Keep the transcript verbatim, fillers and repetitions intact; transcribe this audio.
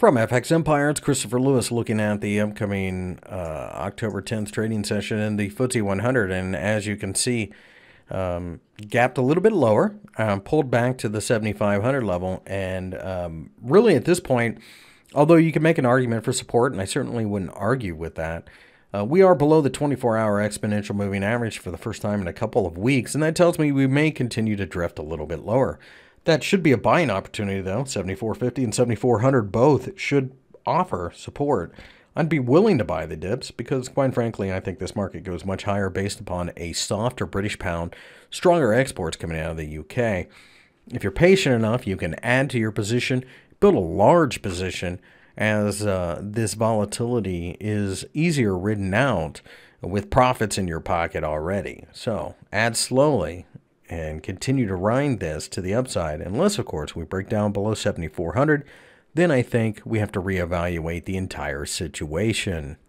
From F X Empire, it's Christopher Lewis looking at the upcoming uh, October tenth trading session in the F T S E one hundred. And as you can see, um, gapped a little bit lower, um, pulled back to the seventy-five hundred level. And um, really at this point, although you can make an argument for support, and I certainly wouldn't argue with that, uh, we are below the twenty-four hour exponential moving average for the first time in a couple of weeks. And that tells me we may continue to drift a little bit lower. That should be a buying opportunity, though. seventy-four fifty and seventy-four hundred both should offer support. I'd be willing to buy the dips because, quite frankly, I think this market goes much higher based upon a softer British pound, stronger exports coming out of the U K. If you're patient enough, you can add to your position, build a large position, as uh, this volatility is easier ridden out with profits in your pocket already. So add slowly and continue to ride this to the upside, unless, of course, we break down below seventy-four hundred, then I think we have to reevaluate the entire situation.